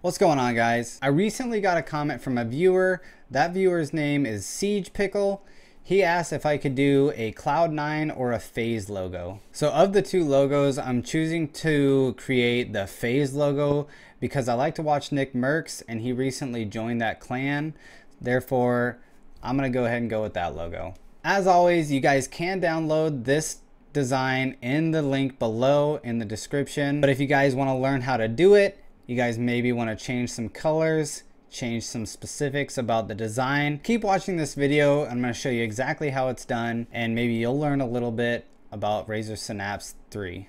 What's going on, guys? I recently got a comment from a viewer. That viewer's name is Siege Pickle. He asked if I could do a Cloud9 or a Faze logo. So of the two logos, I'm choosing to create the Faze logo because I like to watch Nick Mercs and he recently joined that clan. Therefore, I'm gonna go ahead and go with that logo. As always, you guys can download this design in the link below in the description. But if you guys wanna learn how to do it, you guys maybe want to change some colors, change some specifics about the design. Keep watching this video. I'm going to show you exactly how it's done, and maybe you'll learn a little bit about Razer Synapse 3.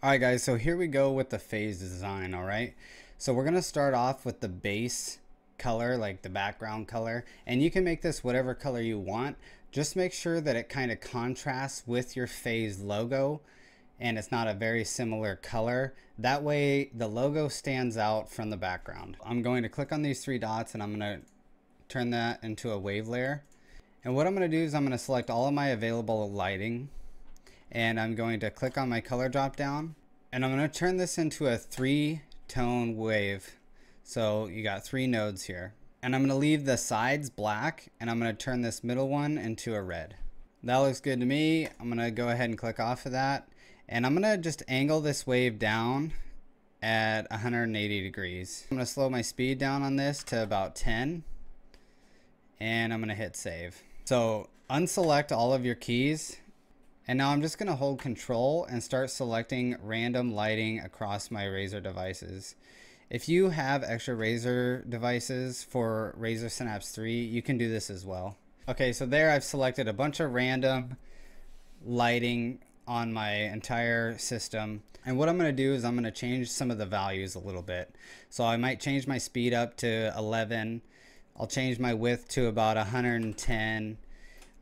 All right, guys, so here we go with the Faze design, all right? So we're going to start off with the base color, like the background color, and you can make this whatever color you want. Just make sure that it kind of contrasts with your Faze logo and it's not a very similar color. That way the logo stands out from the background. I'm going to click on these three dots and I'm going to turn that into a wave layer. And what I'm going to do is I'm going to select all of my available lighting and I'm going to click on my color drop down and I'm going to turn this into a 3-tone wave. So you got 3 nodes here. And I'm gonna leave the sides black and I'm gonna turn this middle one into a red. That looks good to me. I'm gonna go ahead and click off of that. And I'm gonna just angle this wave down at 180 degrees. I'm gonna slow my speed down on this to about 10. And I'm gonna hit save. So unselect all of your keys. And now I'm just gonna hold control and start selecting random lighting across my Razer devices. If you have extra Razer devices for Razer Synapse 3, you can do this as well. Okay, so there I've selected a bunch of random lighting on my entire system. And what I'm gonna do is I'm gonna change some of the values a little bit. So I might change my speed up to 11. I'll change my width to about 110.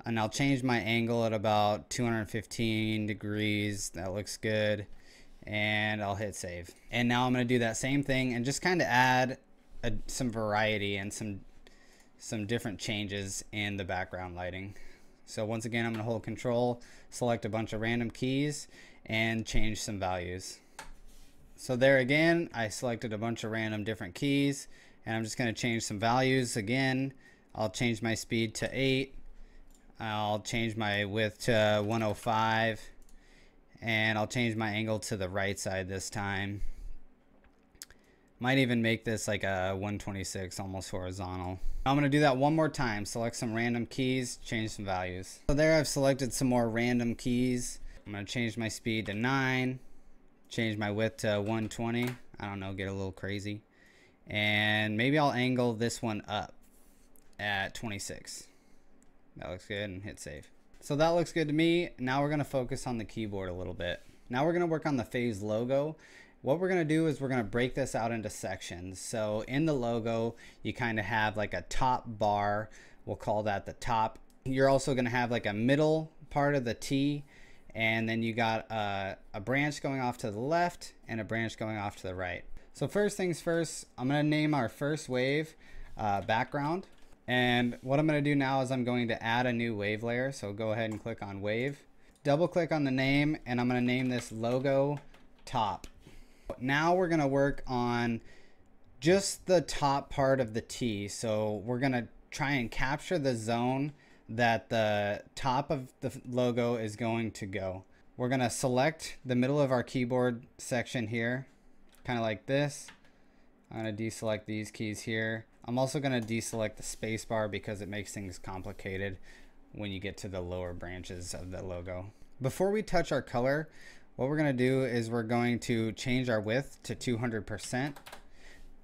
And I'll change my angle at about 215 degrees. That looks good. And I'll hit save. And now I'm gonna do that same thing and just kind of add some variety and some different changes in the background lighting. So once again, I'm gonna hold control, select a bunch of random keys and change some values. So there again, I selected a bunch of random different keys and I'm just gonna change some values again. I'll change my speed to 8. I'll change my width to 105. And I'll change my angle to the right side this time. Might even make this like a 126, almost horizontal. I'm gonna do that one more time. Select some random keys, change some values. So there I've selected some more random keys. I'm gonna change my speed to 9, change my width to 120. I don't know, get a little crazy. And maybe I'll angle this one up at 26. That looks good, and hit save. So that looks good to me. Now we're gonna focus on the keyboard a little bit. Now we're gonna work on the Faze logo. What we're gonna do is we're gonna break this out into sections. So in the logo, you kind of have like a top bar. We'll call that the top. You're also gonna have like a middle part of the T, and then you got a branch going off to the left and a branch going off to the right. So first things first, I'm gonna name our first wave background. And what I'm going to do now is I'm going to add a new wave layer. So go ahead and click on wave, double click on the name, and I'm going to name this logo top. Now we're going to work on just the top part of the T. So we're going to try and capture the zone that the top of the logo is going to go. We're going to select the middle of our keyboard section here, kind of like this. I'm going to deselect these keys here. I'm also going to deselect the spacebar because it makes things complicated when you get to the lower branches of the logo. Before we touch our color, what we're going to do is we're going to change our width to 200%.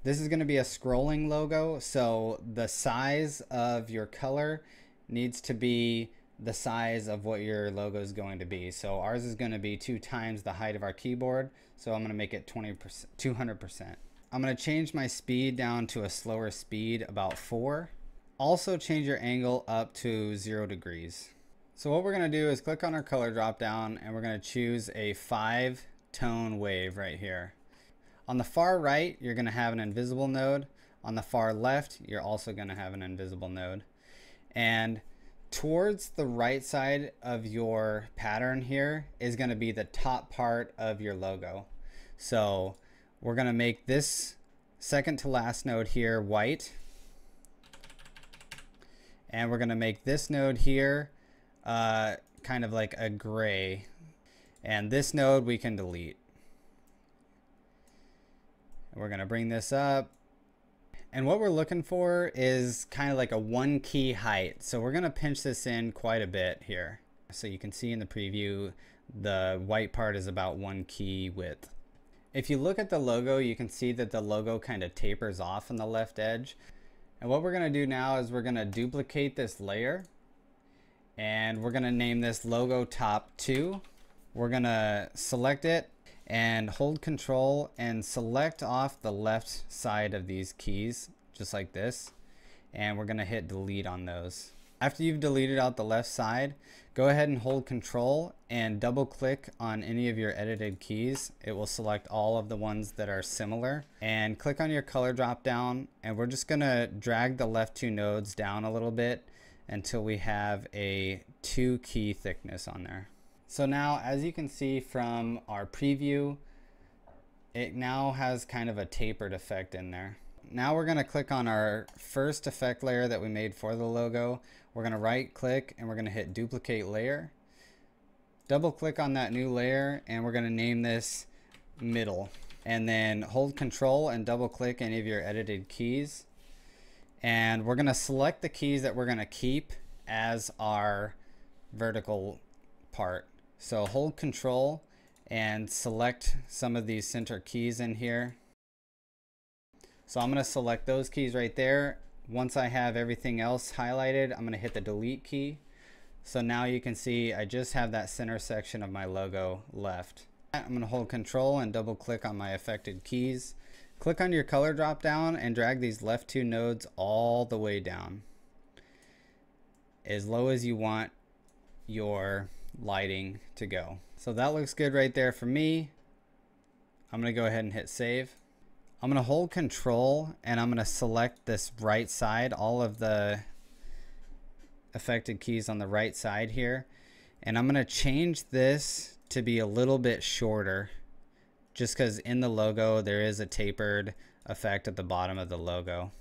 This is going to be a scrolling logo, so the size of your color needs to be the size of what your logo is going to be. So ours is going to be 2 times the height of our keyboard, so I'm going to make it 200%. I'm going to change my speed down to a slower speed, about 4. Also change your angle up to 0 degrees. So what we're going to do is click on our color drop down and we're going to choose a 5-tone wave right here. On the far right, you're going to have an invisible node. On the far left, you're also going to have an invisible node. And towards the right side of your pattern here is going to be the top part of your logo. So we're going to make this second to last node here white. And we're going to make this node here kind of like a gray. And this node we can delete. We're going to bring this up. And what we're looking for is kind of like a one key height. So we're going to pinch this in quite a bit here. So you can see in the preview, the white part is about one key width. If you look at the logo, you can see that the logo kind of tapers off on the left edge. And what we're going to do now is we're going to duplicate this layer. And we're going to name this logo top 2. We're going to select it and hold control and select off the left side of these keys, just like this. And we're gonna hit delete on those. After you've deleted out the left side, go ahead and hold control and double click on any of your edited keys. It will select all of the ones that are similar and click on your color drop down. And we're just gonna drag the left two nodes down a little bit until we have a 2 key thickness on there. So now, as you can see from our preview, it now has kind of a tapered effect in there. Now we're gonna click on our first effect layer that we made for the logo. We're gonna right click and we're gonna hit duplicate layer. Double click on that new layer and we're gonna name this middle. And then hold control and double click any of your edited keys. And we're gonna select the keys that we're gonna keep as our vertical part. So hold control and select some of these center keys in here. So I'm going to select those keys right there. Once I have everything else highlighted, I'm going to hit the delete key. So now you can see I just have that center section of my logo left. I'm going to hold control and double click on my affected keys. Click on your color drop down and drag these left two nodes all the way down as low as you want your lighting to go. So that looks good right there for me. I'm gonna go ahead and hit save. I'm gonna hold control and I'm gonna select this right side, all of the affected keys on the right side here, and I'm gonna change this to be a little bit shorter just because in the logo there is a tapered effect at the bottom of the logo.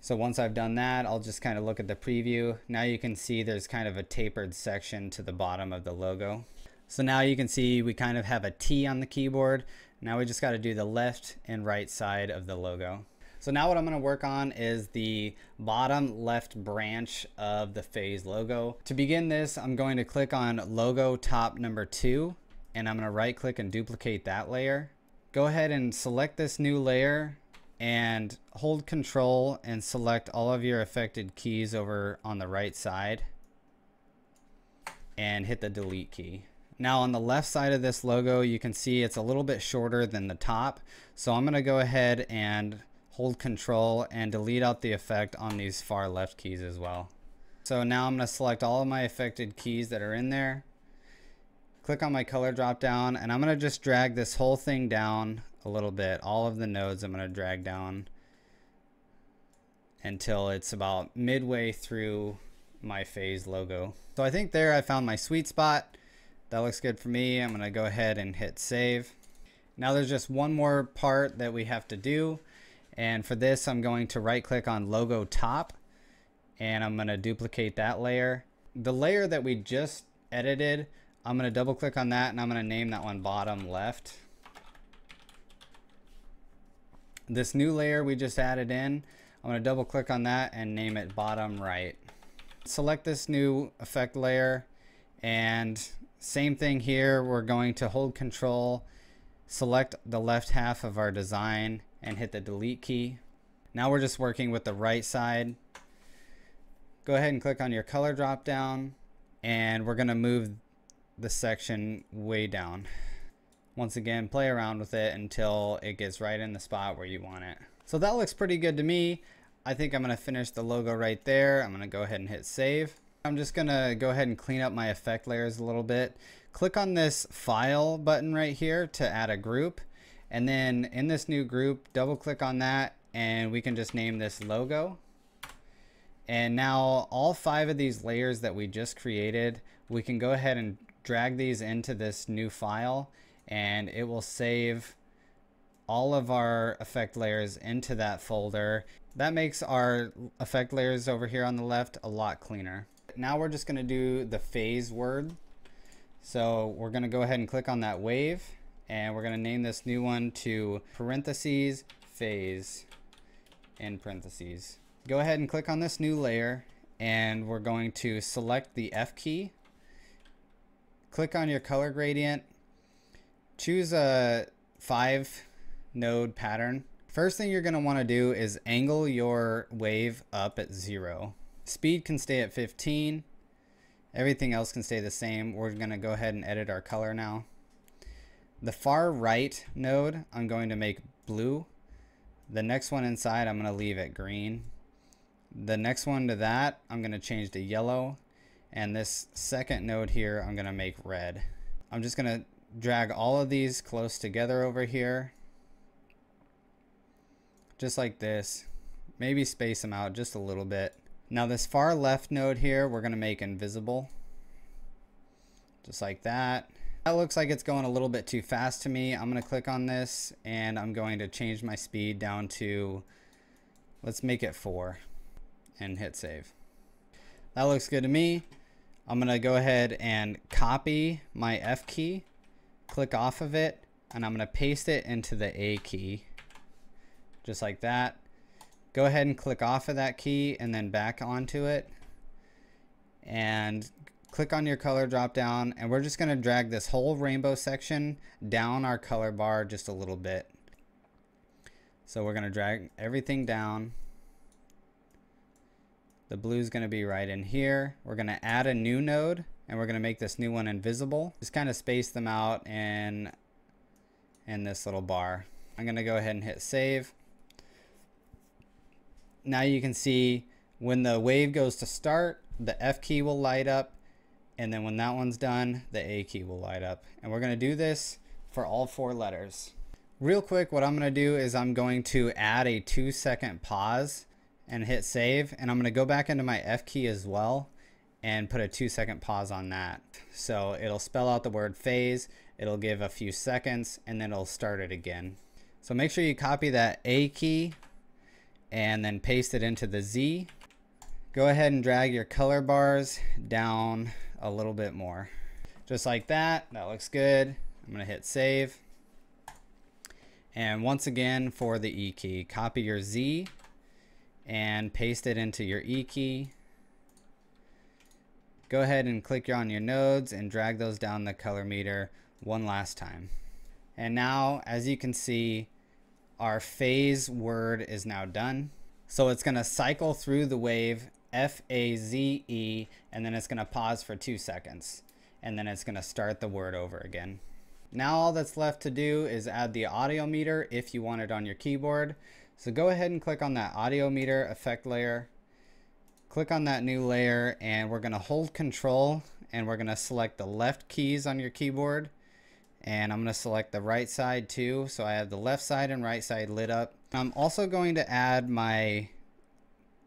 So once I've done that, I'll just kind of look at the preview. Now you can see there's kind of a tapered section to the bottom of the logo. So now you can see we kind of have a T on the keyboard. Now we just got to do the left and right side of the logo. So now what I'm going to work on is the bottom left branch of the Faze logo. To begin this, I'm going to click on logo top number 2, and I'm going to right click and duplicate that layer. Go ahead and select this new layer and hold control and select all of your affected keys over on the right side and hit the delete key. Now on the left side of this logo, you can see it's a little bit shorter than the top. So I'm gonna go ahead and hold control and delete out the effect on these far left keys as well. So now I'm gonna select all of my affected keys that are in there, click on my color drop down, and I'm gonna just drag this whole thing down a little bit. All of the nodes I'm going to drag down until it's about midway through my Faze logo. So I think there I found my sweet spot. That looks good for me. I'm going to go ahead and hit save. Now there's just one more part that we have to do, and for this I'm going to right click on logo top and I'm going to duplicate that layer. The layer that we just edited, I'm going to double click on that and I'm going to name that one bottom left. This new layer we just added in, I'm going to double click on that and name it bottom right. Select this new effect layer, and same thing here, we're going to hold control, select the left half of our design and hit the delete key. Now we're just working with the right side. Go ahead and click on your color drop down and we're going to move the section way down. Once again, play around with it until it gets right in the spot where you want it. So that looks pretty good to me. I think I'm going to finish the logo right there. I'm going to go ahead and hit save. I'm just going to go ahead and clean up my effect layers a little bit. Click on this file button right here to add a group, And then in this new group, double click on that and we can just name this logo. And now all 5 of these layers that we just created, we can go ahead and drag these into this new file, and it will save all of our effect layers into that folder. That makes our effect layers over here on the left a lot cleaner. Now we're just going to do the phase word. So we're going to go ahead and click on that wave, and we're going to name this new one to parentheses phase in parentheses. Go ahead and click on this new layer, and we're going to select the F key. Click on your color gradient. Choose a 5-node pattern. First thing you're going to want to do is angle your wave up at 0. Speed can stay at 15. Everything else can stay the same. We're going to go ahead and edit our color now. The far right node, I'm going to make blue. The next one inside, I'm going to leave it green. The next one to that, I'm going to change to yellow. And this second node here, I'm going to make red. I'm just going to drag all of these close together over here. Just like this. Maybe space them out just a little bit. Now this far left node here, we're going to make invisible. Just like that. That looks like it's going a little bit too fast to me. I'm going to click on this and I'm going to change my speed down to, let's make it 4 and hit save. That looks good to me. I'm going to go ahead and copy my F key, click off of it, and I'm going to paste it into the A key. Just like that. Go ahead and click off of that key and then back onto it. And click on your color drop down, and we're just going to drag this whole rainbow section down our color bar just a little bit. So we're going to drag everything down. The blue is going to be right in here. We're going to add a new node, and we're going to make this new one invisible. Just kind of space them out in this little bar. I'm going to go ahead and hit save. Now you can see when the wave goes to start, the F key will light up, and then when that one's done, the A key will light up. And we're going to do this for all 4 letters. Real quick, what I'm going to do is I'm going to add a 2-second pause and hit save, and I'm going to go back into my F key as well and put a 2-second pause on that. So it'll spell out the word phase, it'll give a few seconds, and then it'll start it again. So make sure you copy that A key and then paste it into the Z. Go ahead and drag your color bars down a little bit more. Just like that. That looks good. I'm going to hit save. And once again for the E key, copy your Z and paste it into your E key. Go ahead and click on your nodes and drag those down the color meter one last time. And now, as you can see, our phase word is now done. So it's going to cycle through the wave F-A-Z-E, and then it's going to pause for 2 seconds, and then it's going to start the word over again. Now all that's left to do is add the audio meter if you want it on your keyboard. So go ahead and click on that audio meter effect layer. Click on that new layer, and we're going to hold control, and we're going to select the left keys on your keyboard. And I'm going to select the right side too, so I have the left side and right side lit up. I'm also going to add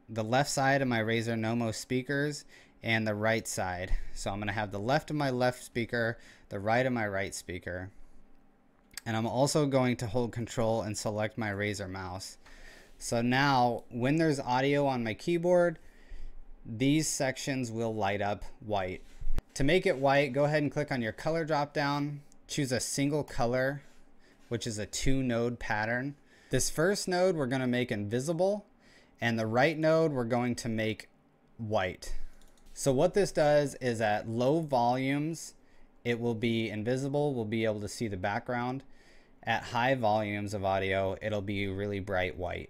the left side of my Razer Nommo speakers and the right side. So I'm going to have the left of my left speaker, the right of my right speaker. And I'm also going to hold control and select my Razer mouse. So now when there's audio on my keyboard, these sections will light up white. To make it white, go ahead and click on your color drop down. Choose a single color, which is a 2-node pattern. This first node we're going to make invisible, and the right node we're going to make white. So what this does is at low volumes it will be invisible, we'll be able to see the background. At high volumes of audio it'll be really bright white.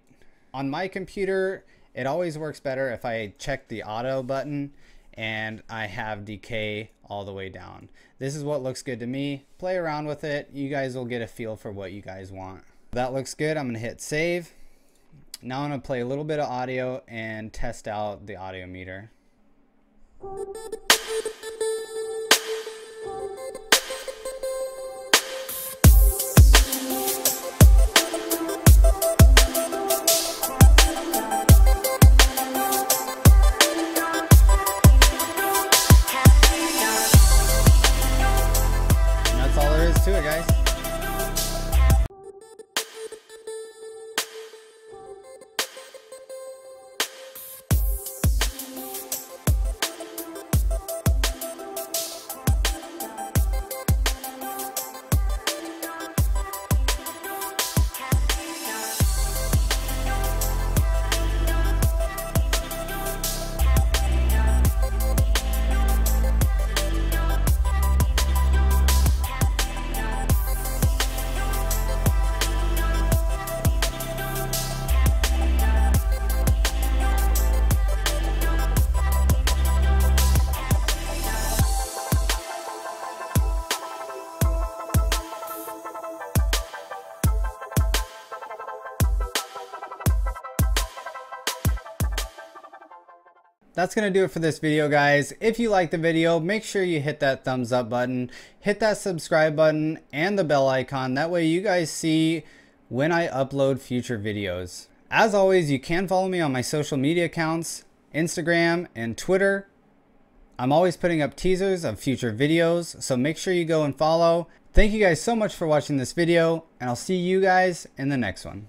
On my computer it always works better if I check the auto button and I have decay all the way down. This is what looks good to me. Play around with it. You guys will get a feel for what you guys want. That looks good. I'm going to hit save. Now I'm going to play a little bit of audio and test out the audio meter. that's going to do it for this video, guys. If you liked the video, make sure you hit that thumbs up button, hit that subscribe button, and the bell icon. That way you guys see when I upload future videos. As always, you can follow me on my social media accounts, Instagram and Twitter. I'm always putting up teasers of future videos, so make sure you go and follow. Thank you guys so much for watching this video, and I'll see you guys in the next one.